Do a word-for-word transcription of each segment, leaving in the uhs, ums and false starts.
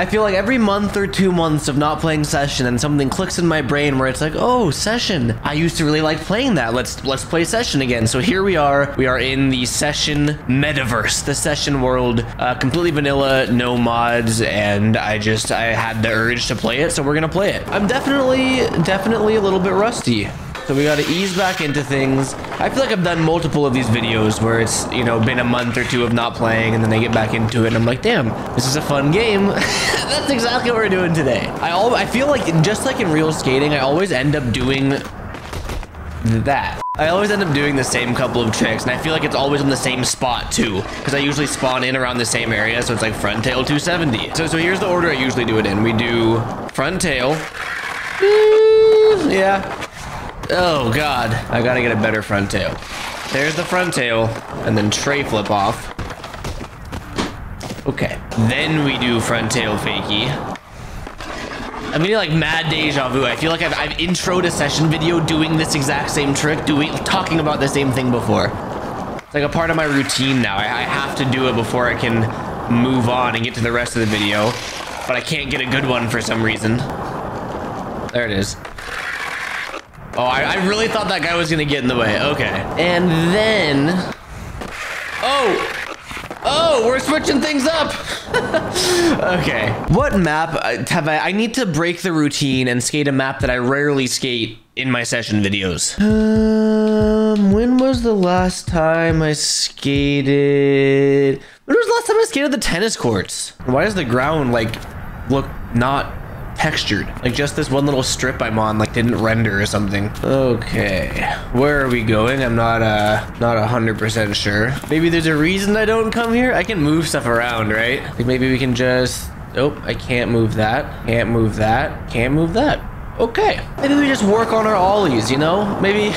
I feel like every month or two months of not playing Session and something clicks in my brain where it's like, oh, Session. I used to really like playing that. Let's let's play Session again. So here we are. We are in the Session metaverse, the Session world, uh, completely vanilla, no mods, and I just, I had the urge to play it, so we're gonna play it. I'm definitely, definitely a little bit rusty. So we gotta ease back into things. I feel like I've done multiple of these videos where it's, you know, been a month or two of not playing and then they get back into it and I'm like, damn, this is a fun game. That's exactly what we're doing today. I al- I feel like, just like in real skating, I always end up doing that. I always end up doing the same couple of tricks, and I feel like it's always in the same spot too, because I usually spawn in around the same area, so it's like front tail two seventy. So, so here's the order I usually do it in. We do front tail. Yeah. Oh God, I gotta get a better front tail. There's the front tail, and then tray flip off. Okay, then we do front tail fakie. I'm getting like mad deja vu. I feel like I've, I've introed a Session video doing this exact same trick, doing talking about the same thing before. It's like a part of my routine now. I, I have to do it before I can move on and get to the rest of the video, but I can't get a good one for some reason. There it is. Oh, I, I really thought that guy was gonna get in the way. Okay. And then... Oh! Oh, we're switching things up! Okay. What map have I... I need to break the routine and skate a map that I rarely skate in my Session videos. Um, when was the last time I skated... When was the last time I skated the tennis courts? Why does the ground, like, look not... textured? Like just this one little strip I'm on like didn't render or something. Okay, where are we going? I'm not uh not one hundred percent sure. Maybe there's a reason I don't come here. I can move stuff around, right? Like maybe we can just... oh, I can't move that, can't move that, can't move that. Okay, maybe we just work on our ollies, you know? Maybe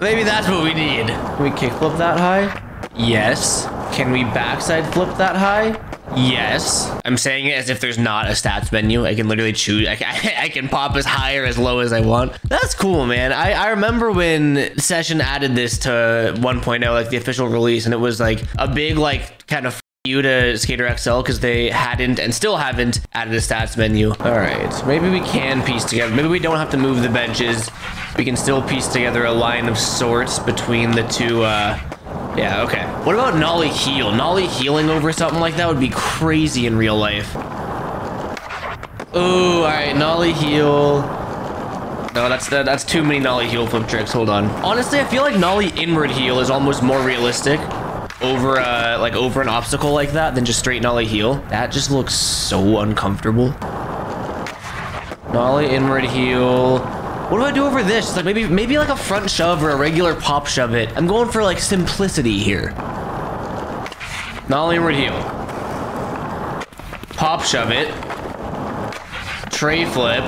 maybe that's what we need. Can we kickflip that high? Yes. Can we backside flip that high? Yes. I'm saying it as if there's not a stats menu. I can literally choose. I can, I can pop as high or as low as I want. That's cool, man. I, I remember when Session added this to one point oh, like the official release, and it was like a big, like, kind of f you to Skater X L because they hadn't and still haven't added a stats menu. All right. Maybe we can piece together. Maybe we don't have to move the benches. We can still piece together a line of sorts between the two, uh... yeah, okay. What about nollie heel? Nollie healing over something like that would be crazy in real life. Ooh, all right, nollie heel. No, that's that, that's too many nollie heel flip tricks. Hold on. Honestly, I feel like nollie inward heel is almost more realistic over uh like over an obstacle like that than just straight nollie heel. That just looks so uncomfortable. Nollie inward heel. What do I do over this? It's like maybe maybe like a front shove or a regular pop shove it. I'm going for like simplicity here. Nollie inward heel. Pop shove it. Tray flip.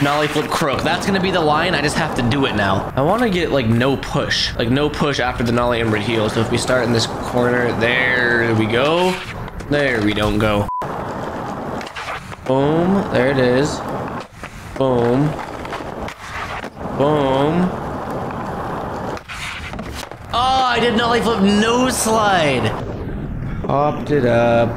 Nollie flip crook. That's gonna be the line. I just have to do it now. I wanna get like no push. Like no push after the nollie inward heel. So if we start in this corner, there we go. There we don't go. Boom, there it is. Boom. Boom. Oh, I did nollie flip nose slide. Popped it up.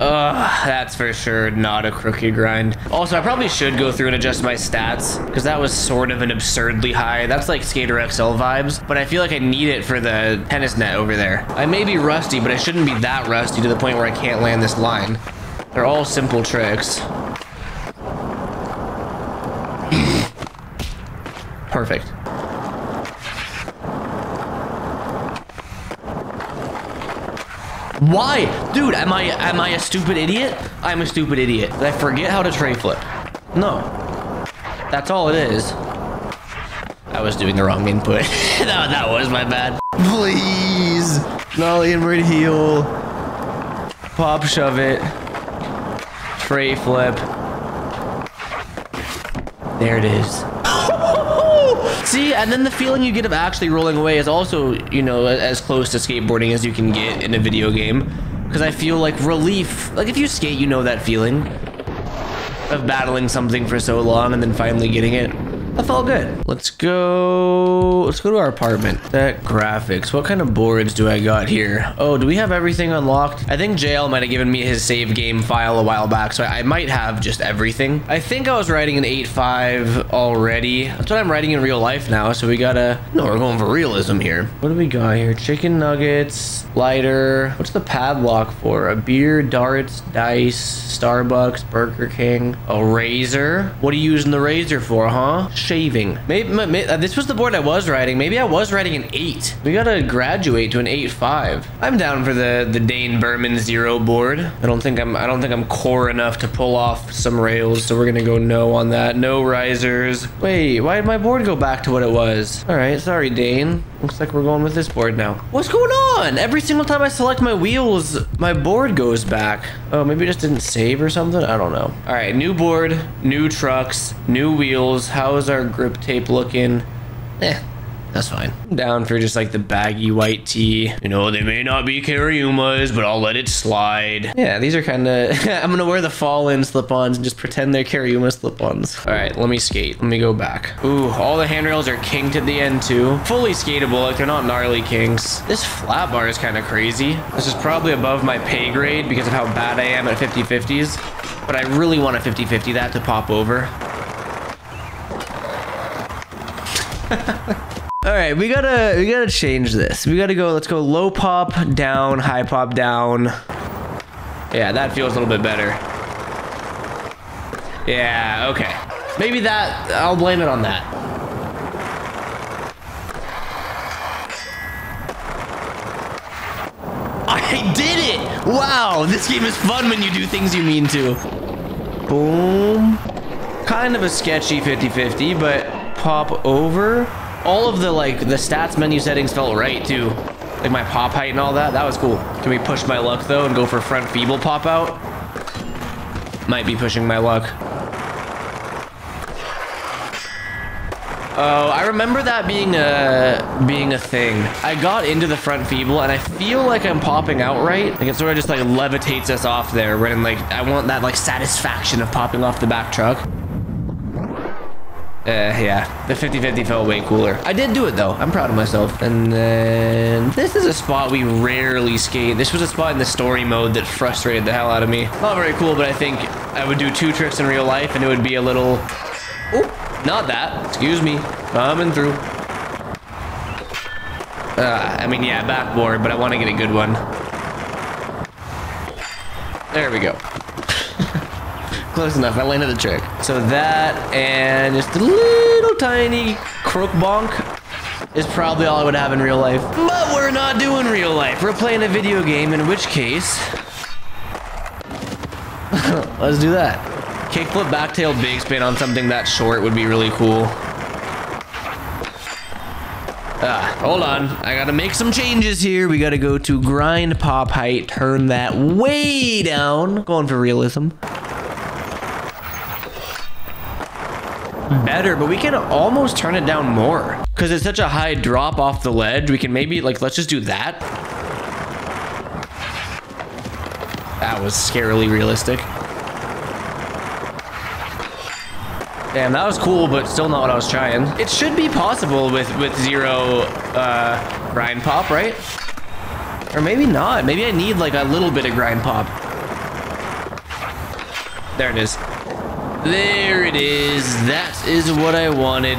Ugh, that's for sure not a crookie grind. Also, I probably should go through and adjust my stats because that was sort of an absurdly high. That's like Skater X L vibes, but I feel like I need it for the tennis net over there. I may be rusty, but I shouldn't be that rusty to the point where I can't land this line. They're all simple tricks. Perfect. Why? Dude, am I am I a stupid idiot? I'm a stupid idiot. Did I forget how to tray flip? No. That's all it is. I was doing the wrong input. that, that was my bad. Please. Nollie inward heel. Pop shove it. Tray flip. There it is. See, and then the feeling you get of actually rolling away is also, you know, as close to skateboarding as you can get in a video game. Because I feel like relief, like if you skate, you know that feeling of battling something for so long and then finally getting it. That's all good. Let's go, let's go to our apartment. That graphics, what kind of boards do I got here? Oh, do we have everything unlocked? I think J L might've given me his save game file a while back, so I might have just everything. I think I was writing an eight point five already. That's what I'm writing in real life now, so we gotta, no, we're going for realism here. What do we got here? Chicken nuggets, lighter. What's the padlock for? A beer, darts, dice, Starbucks, Burger King, a razor. What are you using the razor for, huh? Shaving. Maybe, maybe uh, this was the board I was writing. Maybe I was writing an eight. We gotta graduate to an eight point five. I'm down for the the Dane Berman zero board. I don't think I'm I don't think I'm core enough to pull off some rails, so we're gonna go no on that. No risers. Wait, why did my board go back to what it was? All right, sorry, Dane. Looks like we're going with this board now. What's going on? Every single time I select my wheels, my board goes back. Oh, maybe it just didn't save or something? I don't know. All right, new board, new trucks, new wheels. How is our grip tape looking? Eh. That's fine. I'm down for just like the baggy white tee. You know, they may not be Karyumas, but I'll let it slide. Yeah, these are kind of... I'm going to wear the fall-in slip-ons and just pretend they're Karyuma slip-ons. All right, let me skate. Let me go back. Ooh, all the handrails are kinked at the end, too. Fully skatable. Like, they're not gnarly kinks. This flat bar is kind of crazy. This is probably above my pay grade because of how bad I am at fifty fifties. But I really want a fifty fifty that to pop over. All right, we gotta we gotta change this. We gotta go. Let's go low pop down, high pop down. Yeah, that feels a little bit better. Yeah, okay. Maybe that. I'll blame it on that. I did it! Wow, this game is fun when you do things you mean to. Boom. Kind of a sketchy fifty fifty, but pop over. All of the, like, the stats menu settings felt right, too. Like, my pop height and all that. That was cool. Can we push my luck, though, and go for front feeble pop out? Might be pushing my luck. Oh, I remember that being a, being a thing. I got into the front feeble, and I feel like I'm popping out right. Like, it sort of just, like, levitates us off there. When, like, I want that, like, satisfaction of popping off the back truck. Uh, yeah, the fifty fifty felt way cooler. I did do it though. I'm proud of myself. And then this is a spot we rarely skate. This was a spot in the story mode that frustrated the hell out of me. Not very cool, but I think I would do two tricks in real life and it would be a little... Oh, not that. Excuse me. Coming through. Uh, I mean, yeah, backboard, but I want to get a good one. There we go. Close enough. I landed the trick. So that and just a little tiny crook bonk is probably all I would have in real life. But we're not doing real life. We're playing a video game, in which case... Let's do that. Kickflip, backtail, big spin on something that short would be really cool. Ah, hold on. I gotta make some changes here. We gotta go to grind pop height. Turn that way down. Going for realism. Better, but we can almost turn it down more because it's such a high drop off the ledge. We can maybe, like, let's just do that. That was scarily realistic. Damn, that was cool, but still not what I was trying. It should be possible with with zero uh grind pop, right? Or maybe not. Maybe I need like a little bit of grind pop. There it is. There it is. That is what I wanted.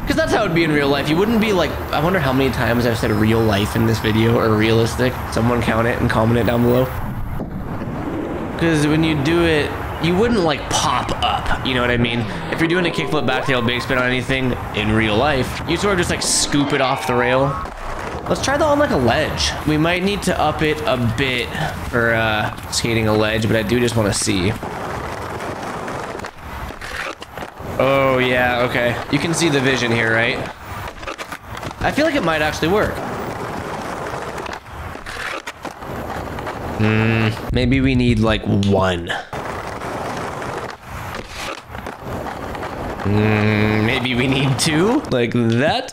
Because that's how it'd be in real life. You wouldn't be like... I wonder how many times I've said real life in this video or realistic. Someone count it and comment it down below. Because when you do it, you wouldn't like pop up. You know what I mean? If you're doing a kickflip, backtail, big spin on anything in real life, you sort of just like scoop it off the rail. Let's try that on like a ledge. We might need to up it a bit for uh, skating a ledge, but I do just want to see. Oh, yeah, okay. You can see the vision here, right? I feel like it might actually work. Mm, maybe we need, like, one. Mm, maybe we need two? Like that?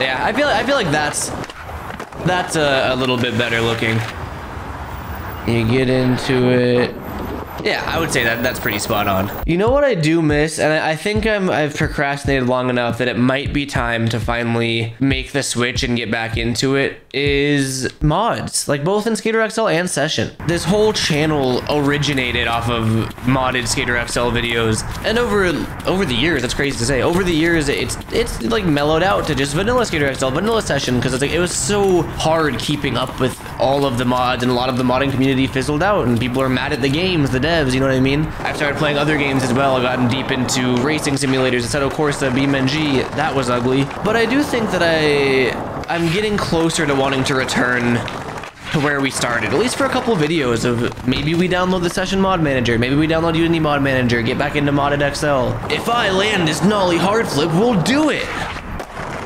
Yeah, I feel, I feel like that's... That's a, a little bit better looking. You get into it... Yeah, I would say that that's pretty spot on. You know what I do miss, and I, I think I'm, I've procrastinated long enough that it might be time to finally make the switch and get back into it, is mods, like both in Skater X L and Session. This whole channel originated off of modded Skater X L videos, and over over the years, that's crazy to say, over the years, it's it's like mellowed out to just vanilla Skater X L, vanilla Session, because it's like, it was so hard keeping up with all of the mods, and a lot of the modding community fizzled out, and people are mad at the games, the devs, you know what I mean? I've started playing other games as well. I've gotten deep into racing simulators, instead of Corsa, BeamNG, that was ugly. But I do think that I, I'm getting closer to wanting to return to where we started, at least for a couple of videos of maybe we download the Session Mod Manager, maybe we download Unity Mod Manager, get back into modded X L. If I land this gnarly hard flip, we'll do it.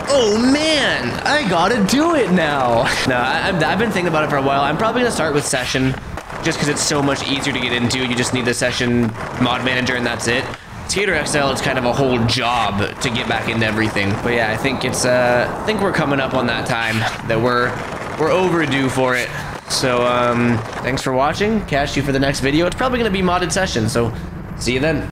Oh man, I gotta do it now. No, I, I've been thinking about it for a while. I'm probably gonna start with Session just because it's so much easier to get into. You just need the Session Mod Manager and that's it. Skater X L, it's kind of a whole job to get back into everything. But yeah, I think it's, uh, I think we're coming up on that time that we're We're overdue for it. So, um, thanks for watching. Catch you for the next video. It's probably going to be modded Session, so see you then.